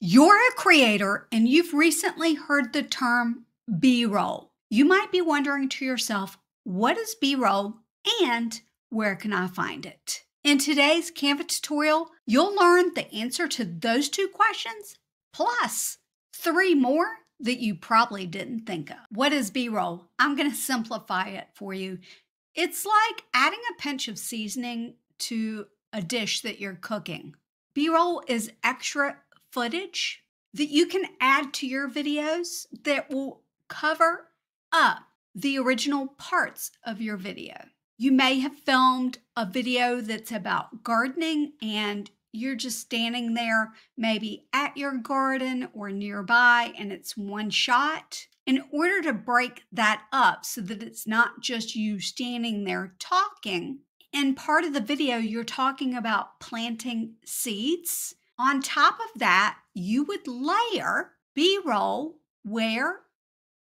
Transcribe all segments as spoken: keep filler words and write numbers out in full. You're a creator and you've recently heard the term B roll. You might be wondering to yourself, what is B roll and where can I find it? In today's Canva tutorial, you'll learn the answer to those two questions, plus three more that you probably didn't think of. What is B roll? I'm going to simplify it for you. It's like adding a pinch of seasoning to a dish that you're cooking. B roll is extra footage that you can add to your videos that will cover up the original parts of your video. You may have filmed a video that's about gardening and you're just standing there, maybe at your garden or nearby, and it's one shot. In order to break that up so that it's not just you standing there talking, in part of the video, you're talking about planting seeds. On top of that, you would layer B roll where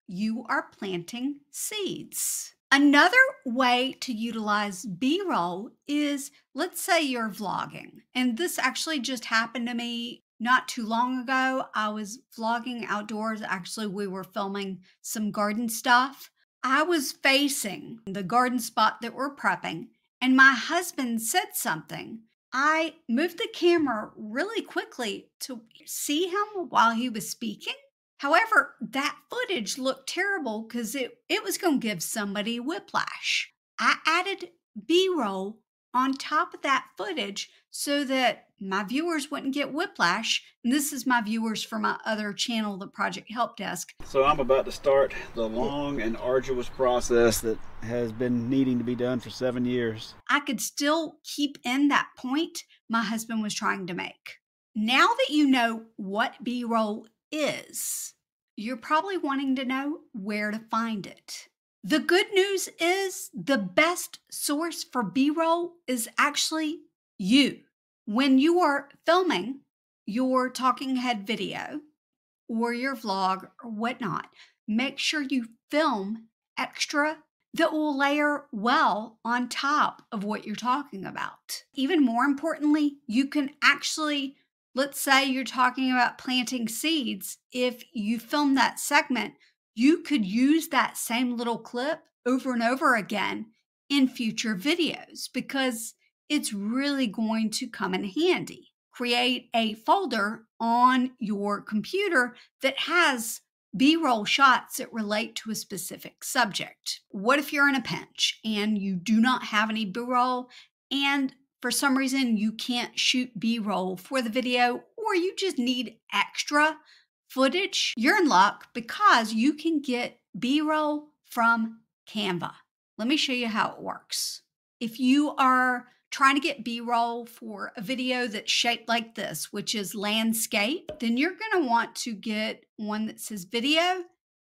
you are planting seeds. Another way to utilize B roll is, let's say you're vlogging, and this actually just happened to me not too long ago. I was vlogging outdoors. Actually, we were filming some garden stuff. I was facing the garden spot that we're prepping, and my husband said something. I moved the camera really quickly to see him while he was speaking. However, that footage looked terrible because it, it was going to give somebody whiplash. I added B roll on top of that footage so that my viewers wouldn't get whiplash. And this is my viewers for my other channel, the Project Help Desk. So I'm about to start the long and arduous process that has been needing to be done for seven years. I could still keep in that point my husband was trying to make. Now that you know what B roll is, you're probably wanting to know where to find it. The good news is the best source for B roll is actually you. When you are filming your talking head video or your vlog or whatnot, make sure you film extra that will layer well on top of what you're talking about. Even more importantly, you can actually, let's say you're talking about planting seeds. If you film that segment, you could use that same little clip over and over again in future videos because it's really going to come in handy. Create a folder on your computer that has B roll shots that relate to a specific subject. What if you're in a pinch and you do not have any B roll and for some reason you can't shoot B roll for the video or you just need extra footage? You're in luck because you can get B roll from Canva. Let me show you how it works. If you are trying to get B roll for a video that's shaped like this, which is landscape, then you're going to want to get one that says video,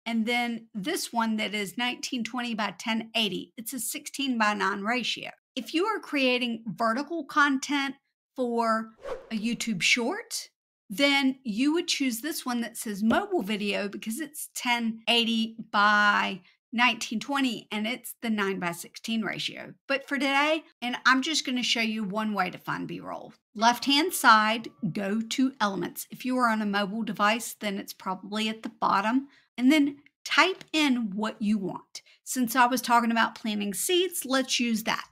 and then this one that is nineteen twenty by ten eighty. It's a sixteen by nine ratio. If you are creating vertical content for a YouTube short, then you would choose this one that says mobile video because it's ten eighty by nineteen twenty and it's the nine by sixteen ratio. But for today, and I'm just going to show you one way to find B roll. Left hand side, go to elements. If you are on a mobile device, then it's probably at the bottom, and then type in what you want. Since I was talking about planting seeds, let's use that.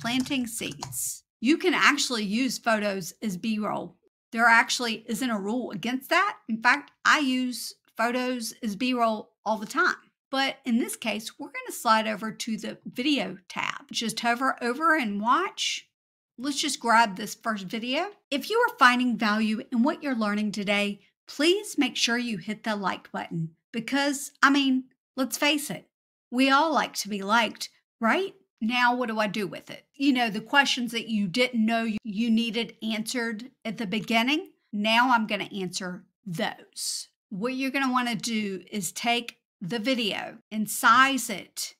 Planting seeds. You can actually use photos as B roll. There actually isn't a rule against that. In fact, I use photos as B roll all the time. But in this case, we're going to slide over to the video tab. Just hover over and watch. Let's just grab this first video. If you are finding value in what you're learning today, please make sure you hit the like button because, I mean, let's face it, we all like to be liked, right? Now, what do I do with it? You know, the questions that you didn't know you needed answered at the beginning. Now I'm going to answer those. What you're going to want to do is take the video and size it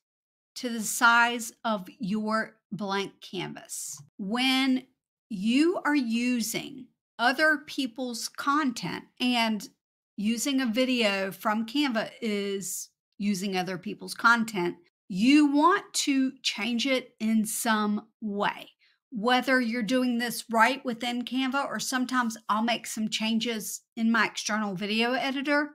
to the size of your blank canvas. When you are using other people's content, and using a video from Canva is using other people's content, you want to change it in some way. whether you're doing this right within Canva, or sometimes I'll make some changes in my external video editor.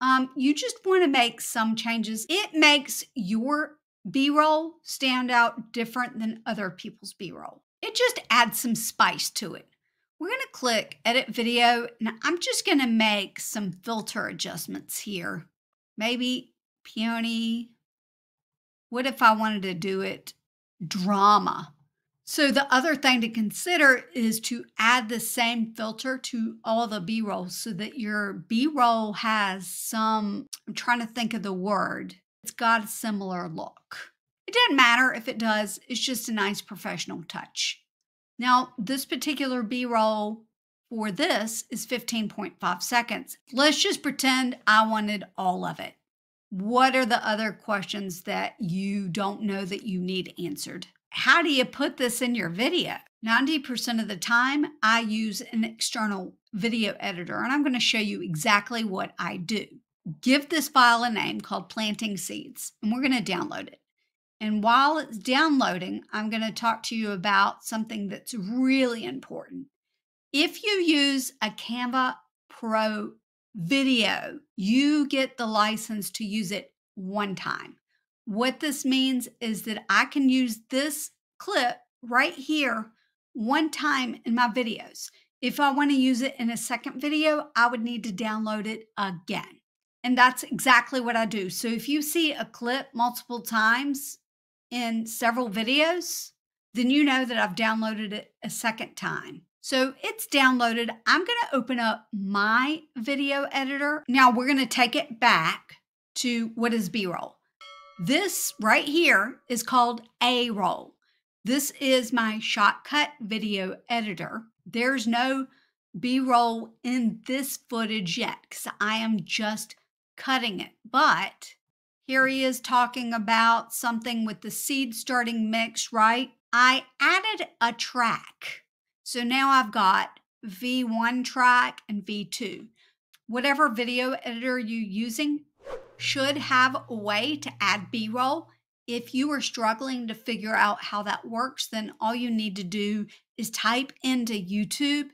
Um, you just want to make some changes. It makes your B-roll stand out different than other people's B-roll. It just adds some spice to it. We're going to click edit video, and I'm just going to make some filter adjustments here. Maybe peony. What if I wanted to do it drama? So the other thing to consider is to add the same filter to all the B-rolls so that your B-roll has some, I'm trying to think of the word. It's got a similar look. It doesn't matter if it does. It's just a nice professional touch. Now, this particular B-roll for this is fifteen point five seconds. Let's just pretend I wanted all of it. What are the other questions that you don't know that you need answered? How do you put this in your video? ninety percent of the time, I use an external video editor, and I'm going to show you exactly what I do. Give this file a name called Planting Seeds, and we're going to download it. And while it's downloading, I'm going to talk to you about something that's really important. If you use a Canva Pro video, you get the license to use it one time. What this means is that I can use this clip right here one time in my videos. If I want to use it in a second video, I would need to download it again. And that's exactly what I do. So if you see a clip multiple times in several videos, then you know that I've downloaded it a second time. So it's downloaded. I'm going to open up my video editor. Now we're going to take it back to what is B-roll. This right here is called A Roll. This is my Shotcut video editor. There's no B-roll in this footage yet because I am just cutting it, but here he is talking about something with the seed starting mix, right? I added a track. So now I've got V one track and V two. Whatever video editor you're using should have a way to add B-roll. If you are struggling to figure out how that works, then all you need to do is type into YouTube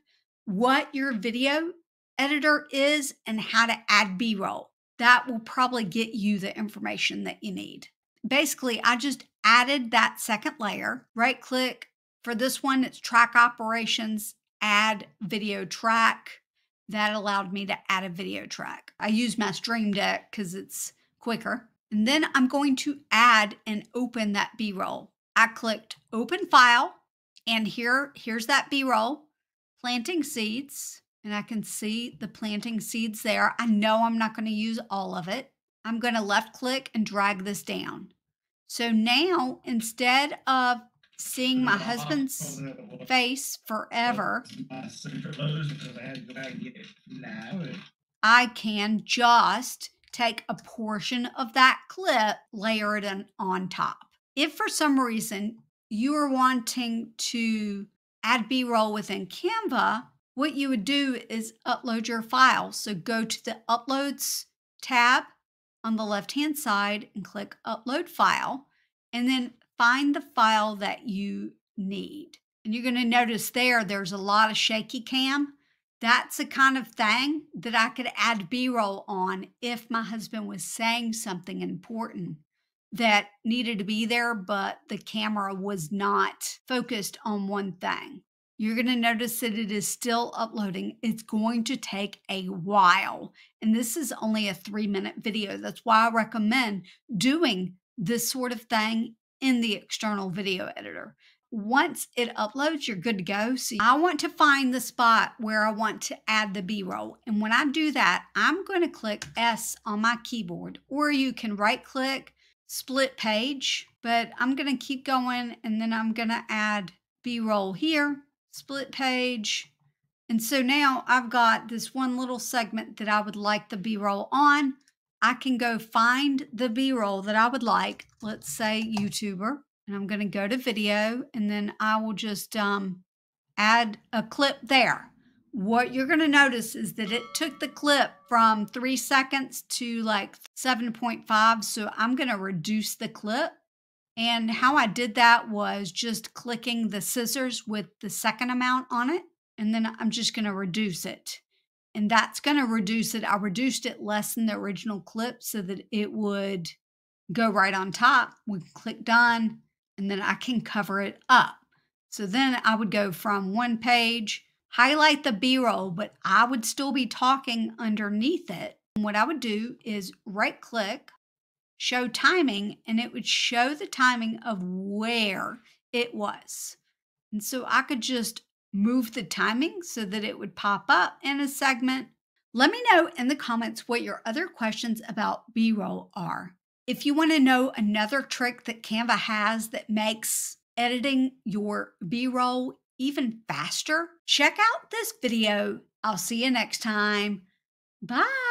what your video editor is and how to add B-roll. That will probably get you the information that you need. Basically, I just added that second layer. Right click. For this one, it's track operations, add video track. That allowed me to add a video track. I use my Stream Deck because it's quicker. And then I'm going to add and open that B-roll. I clicked open file, and here, here's that B-roll, planting seeds. And I can see the planting seeds there. I know I'm not going to use all of it. I'm going to left click and drag this down. So now instead of seeing my husband's face forever, I can just take a portion of that clip, layer it in on top. If for some reason you are wanting to add B-roll within Canva, what you would do is upload your file. So go to the Uploads tab on the left-hand side and click Upload File, and then find the file that you need. And you're going to notice there, there's a lot of shaky cam. That's the kind of thing that I could add B-roll on if my husband was saying something important that needed to be there, but the camera was not focused on one thing. You're going to notice that it is still uploading. It's going to take a while. And this is only a three minute video. That's why I recommend doing this sort of thing in the external video editor. Once it uploads, you're good to go. So I want to find the spot where I want to add the B-roll. And when I do that, I'm going to click S on my keyboard, or you can right click, split page, but I'm going to keep going. And then I'm going to add B-roll here. Split page. And so now I've got this one little segment that I would like the B-roll on. I can go find the B-roll that I would like. Let's say YouTuber. And I'm going to go to video, and then I will just um, add a clip there. What you're going to notice is that it took the clip from three seconds to like seven point five. So I'm going to reduce the clip And how I did that was just clicking the scissors with the second amount on it. And then I'm just going to reduce it. And that's going to reduce it. I reduced it less than the original clip so that it would go right on top. We click done, and then I can cover it up. So then I would go from one page, highlight the B-roll, but I would still be talking underneath it. And what I would do is right click, show timing, and it would show the timing of where it was. And so I could just move the timing so that it would pop up in a segment. Let me know in the comments what your other questions about B-roll are. If you want to know another trick that Canva has that makes editing your B-roll even faster, check out this video. I'll see you next time. Bye.